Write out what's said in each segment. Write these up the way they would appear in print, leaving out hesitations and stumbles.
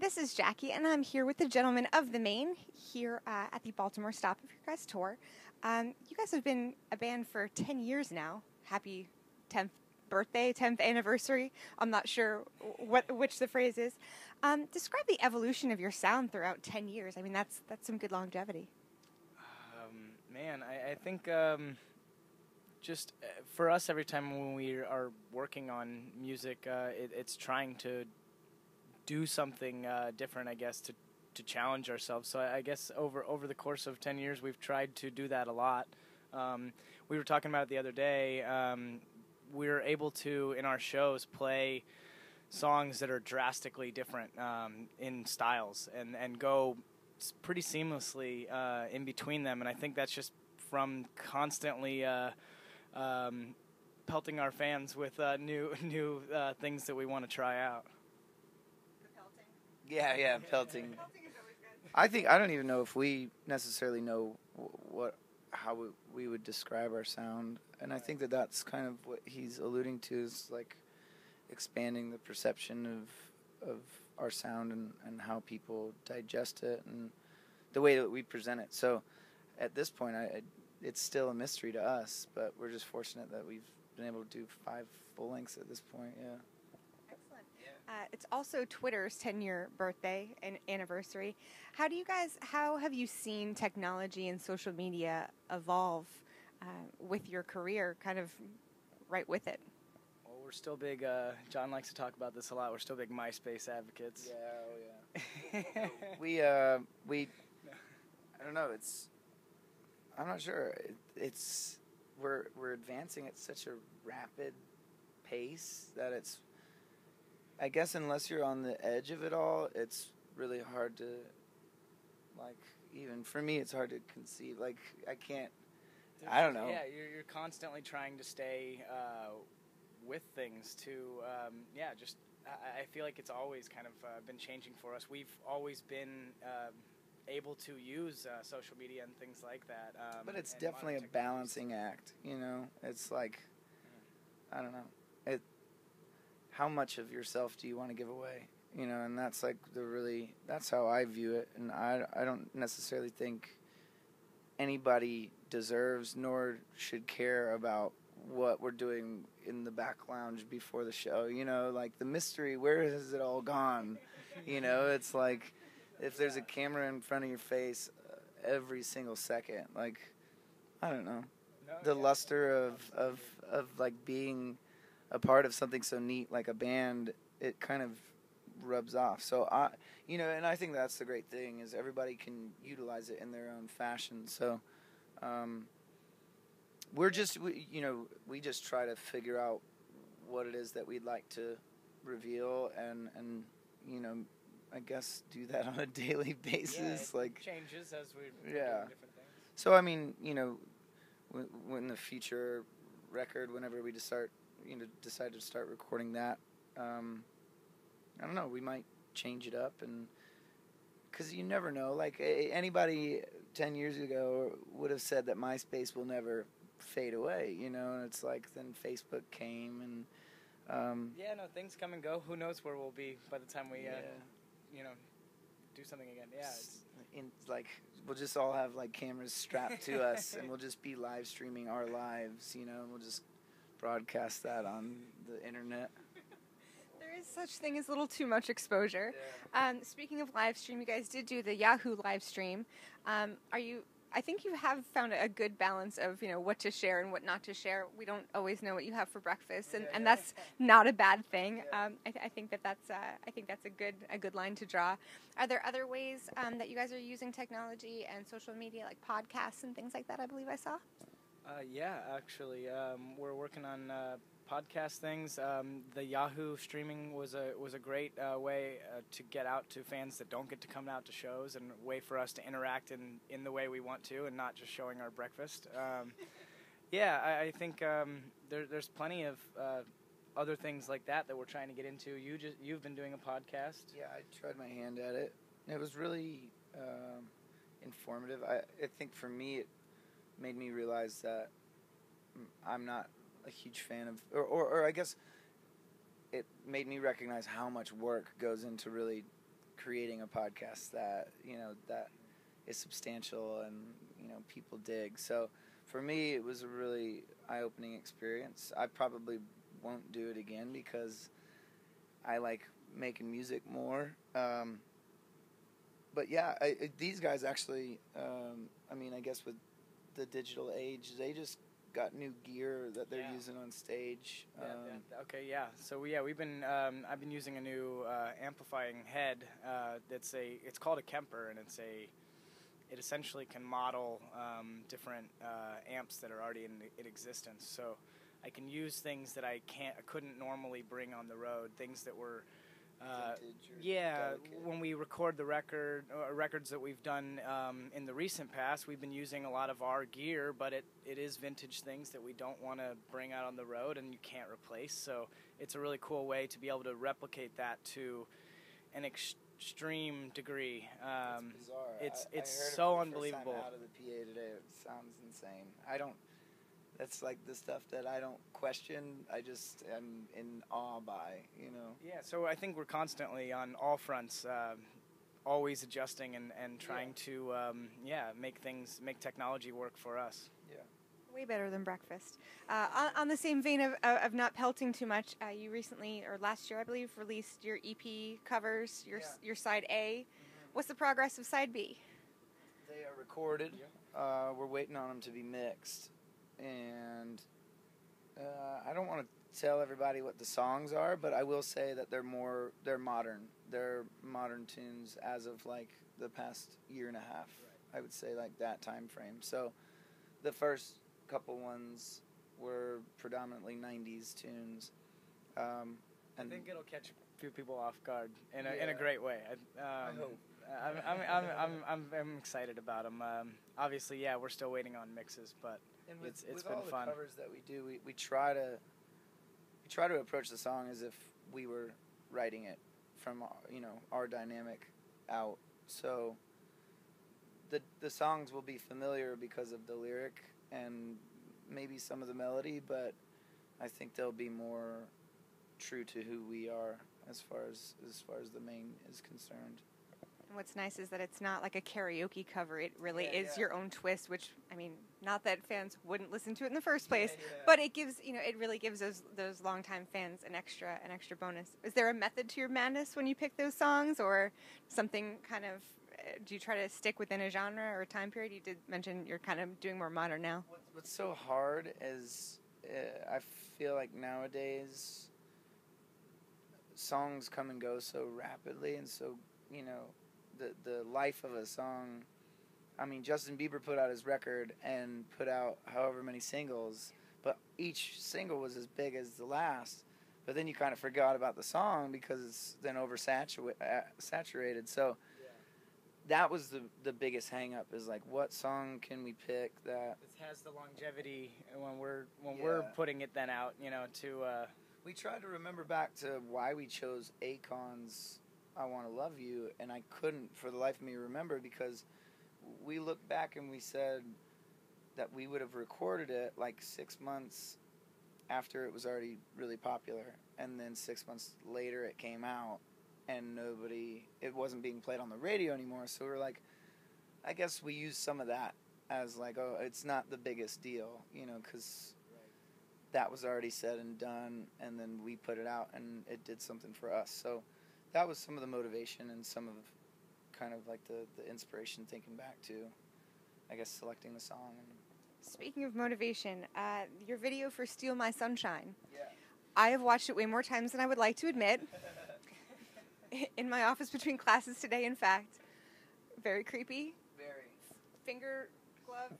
This is Jackie, and I'm here with the gentlemen of the Maine here at the Baltimore stop of your guys' tour. You guys have been a band for 10 years now. Happy 10th birthday, 10th anniversary. I'm not sure which the phrase is. Describe the evolution of your sound throughout 10 years. I mean, that's some good longevity. Man, I think just for us, every time when we are working on music, it's trying to do something different, I guess, to challenge ourselves. So I guess over the course of 10 years, we've tried to do that a lot. We were talking about it the other day. We were able to, in our shows, play songs that are drastically different in styles and go pretty seamlessly in between them. And I think that's just from constantly pelting our fans with new things that we want to try out. Yeah, pelting. I don't even know if we necessarily know how we would describe our sound, and I think that's kind of what he's alluding to, is like expanding the perception of our sound and how people digest it and the way that we present it. So at this point, it's still a mystery to us, but we're just fortunate that we've been able to do 5 full lengths at this point. Yeah. It's also Twitter's 10-year birthday and anniversary. How have you seen technology and social media evolve with your career, kind of right with it? Well, we're still big, John likes to talk about this a lot, we're still big MySpace advocates. Yeah, oh yeah. I don't know, I'm not sure. We're advancing at such a rapid pace that it's, I guess unless you're on the edge of it all, it's really hard to, like, even for me, it's hard to conceive. Like, I can't, I don't know. Yeah, you're constantly trying to stay with things to, I feel like it's always kind of been changing for us. We've always been able to use social media and things like that. But it's definitely a balancing act, you know? It's like, I don't know. How much of yourself do you want to give away? You know, and that's like that's how I view it. And I don't necessarily think anybody deserves nor should care about what we're doing in the back lounge before the show. You know, like the mystery, where has it all gone? You know, it's like if there's a camera in front of your face every single second, like, I don't know. The luster of like being a part of something so neat like a band, it kind of rubs off. So I think that's the great thing, is everybody can utilize it in their own fashion. So we just try to figure out what it is that we'd like to reveal and you know, I guess do that on a daily basis. Yeah, like changes as we do different things. So I mean, you know, when the future record, whenever we decide to start recording that, I don't know, we might change it up, and because you never know, like anybody 10 years ago would have said that MySpace will never fade away, you know, and it's like then Facebook came, and things come and go. Who knows where we'll be by the time we do something again. Yeah, we'll just all have like cameras strapped to us and we'll just be live streaming our lives, you know, and we'll just broadcast that on the internet. There is such thing as a little too much exposure. Yeah. Speaking of live stream, you guys did do the Yahoo live stream. I think you have found a good balance of, you know, what to share and what not to share. We don't always know what you have for breakfast, and that's not a bad thing. Yeah. I think that's a good line to draw. Are there other ways that you guys are using technology and social media, like podcasts and things like that? I believe I saw. Actually, we're working on podcast things. The Yahoo streaming was a great way to get out to fans that don't get to come out to shows, and a way for us to interact in the way we want to, and not just showing our breakfast. I think there's plenty of other things like that we're trying to get into. You've been doing a podcast. Yeah, I tried my hand at it. It was really informative. I think for me, it made me realize that I'm not a huge fan of, or I guess it made me recognize how much work goes into really creating a podcast that, you know, that is substantial and, you know, people dig. So for me, it was a really eye-opening experience. I probably won't do it again because I like making music more. But yeah, these guys actually, I mean, I guess with the digital age, they just got new gear that they're using on stage. So we've been I've been using a new amplifying head that's it's called a Kemper, and it essentially can model different amps that are already in existence. So I can use things that I couldn't normally bring on the road, things that were delicate. When we record the records that we've done in the recent past, we've been using a lot of our gear, but it is vintage things that we don't want to bring out on the road and you can't replace. So it's a really cool way to be able to replicate that to an extreme degree. It's bizarre. I heard so unbelievable. First time out of the PA today, it sounds insane. That's like the stuff that I don't question. I just am in awe by, you know. Yeah, so I think we're constantly on all fronts, always adjusting and trying to, make technology work for us. Yeah. Way better than breakfast. On the same vein of not pelting too much, you recently, or last year I believe, released your EP covers, your side A. Mm-hmm. What's the progress of side B? They are recorded. Yeah. We're waiting on them to be mixed. And I don't want to tell everybody what the songs are, but I will say that they're modern. They're modern tunes as of like the past year and a half. Right. I would say like that time frame. So the first couple ones were predominantly 90s tunes. And I think it'll catch a few people off guard in a great way. I hope. I'm excited about them. Obviously, yeah, we're still waiting on mixes, but. And with, it's with been all the fun. Covers that we do, we try to approach the song as if we were writing it from our dynamic out. So the songs will be familiar because of the lyric and maybe some of the melody, but I think they'll be more true to who we are as far as The Maine is concerned. And what's nice is that it's not like a karaoke cover. It really is your own twist, which, I mean, not that fans wouldn't listen to it in the first place, but it gives, it really gives those longtime fans an extra bonus. Is there a method to your madness when you pick those songs, or something kind of, do you try to stick within a genre or a time period? You did mention you're kind of doing more modern now. What's so hard is I feel like nowadays songs come and go so rapidly and so, the life of a song. I mean, Justin Bieber put out his record and put out however many singles, but each single was as big as the last. But then you kind of forgot about the song because it's then saturated. So that was the biggest hang up is like, what song can we pick that it has the longevity when we're putting it then out, to we try to remember back to why we chose Akon's I Want to Love You, and I couldn't for the life of me remember, because we looked back and we said that we would have recorded it like 6 months after it was already really popular, and then 6 months later it came out and it wasn't being played on the radio anymore. So we were like, I guess we use some of that as like, oh, it's not the biggest deal, because that was already said and done, and then we put it out and it did something for us. So that was some of the motivation and some of kind of like the inspiration, thinking back to, I guess, selecting the song. Speaking of motivation, your video for Steal My Sunshine. Yeah. I have watched it way more times than I would like to admit. In my office between classes today, in fact. Very creepy. Very. Finger glove.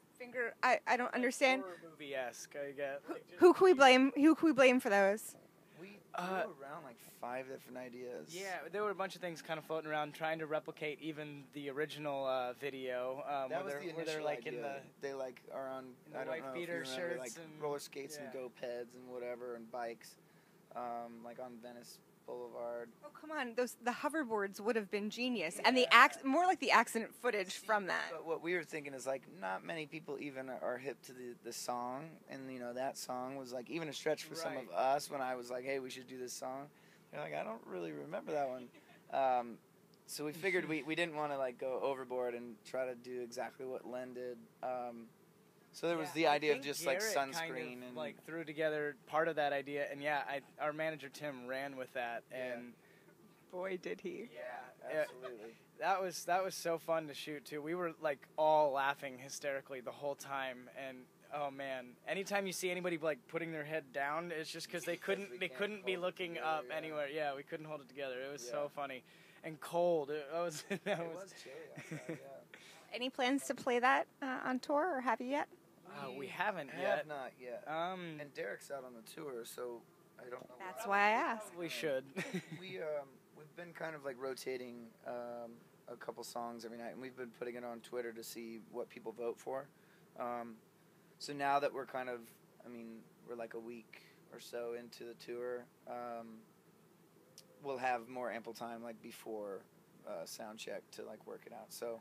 I don't understand. Horror movie-esque, I guess. Who can we blame? Who can we blame for those? We were around like 5 different ideas. Yeah, there were a bunch of things kind of floating around trying to replicate even the original video. That was the initial idea. They like are on, I don't know if you remember, like roller skates and go-peds and whatever, and bikes, like on Venice Boulevard. Oh, come on, the hoverboards would have been genius, and more like the accident footage from that. But what we were thinking is like not many people even are hip to the song, and that song was like even a stretch for some of us when I was like, hey, we should do this song. They're like, I don't really remember that one. So we figured we didn't want to like go overboard and try to do exactly what Len did. So there was the idea of just Garrett like sunscreen kind of, and like threw together part of that idea, and our manager Tim ran with that, and boy did he! Yeah, absolutely. That was so fun to shoot too. We were like all laughing hysterically the whole time, and oh man, anytime you see anybody like putting their head down, it's just because they couldn't be looking up anywhere. Yeah, we couldn't hold it together. It was so funny. And cold. It was chilly. Any plans to play that on tour, or have you yet? We haven't yet. Have not yet. And Derek's out on the tour, so I don't know. That's why I asked. We should. We've been kind of like rotating a couple songs every night, and we've been putting it on Twitter to see what people vote for. So now that we're kind of, we're like a week or so into the tour, we'll have more ample time like before sound check to like work it out. So.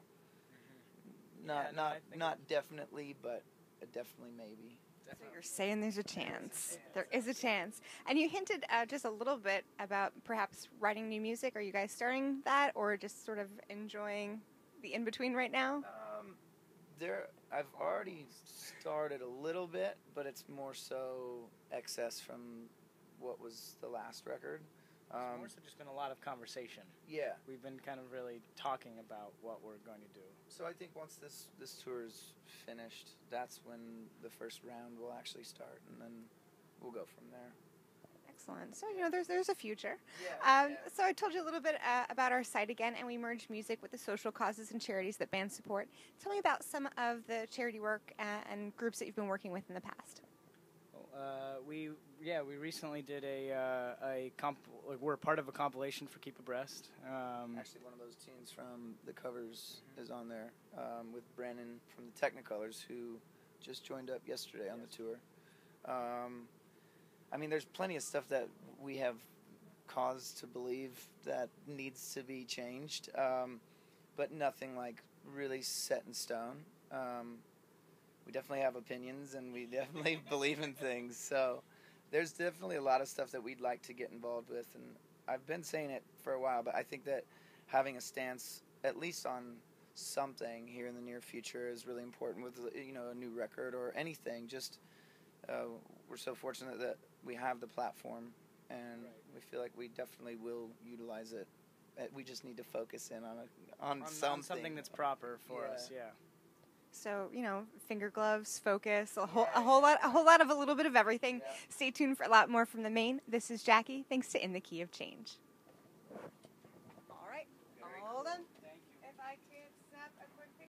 Not definitely, but definitely maybe. So you're saying there's a chance. There is a chance. And you hinted just a little bit about perhaps writing new music. Are you guys starting that, or just sort of enjoying the in-between right now? I've already started a little bit, but it's more so excess from what was the last record. It's more so just been a lot of conversation. Yeah. We've been kind of really talking about what we're going to do. So I think once this tour is finished, that's when the first round will actually start, and then we'll go from there. Excellent. So, there's a future. Yeah, So I told you a little bit about our site again, and we merge music with the social causes and charities that bands support. Tell me about some of the charity work and groups that you've been working with in the past. We recently did we're part of a compilation for Keep Abreast. Actually, one of those tunes from the covers is on there with Brandon from the Technicolors, who just joined up yesterday on the tour. There's plenty of stuff that we have cause to believe that needs to be changed, but nothing like really set in stone. We definitely have opinions, and we definitely believe in things. So there's definitely a lot of stuff that we'd like to get involved with. And I've been saying it for a while, but I think that having a stance, at least on something here in the near future, is really important with, a new record or anything. Just we're so fortunate that we have the platform, and we feel like we definitely will utilize it. We just need to focus in on something that's proper for us, So, finger gloves, focus, a whole lot of a little bit of everything. Yeah. Stay tuned for a lot more from the Maine. This is Jackie. Thanks to In the Key of Change. All right. Hold on. Thank you. If I can't snap a quick picture.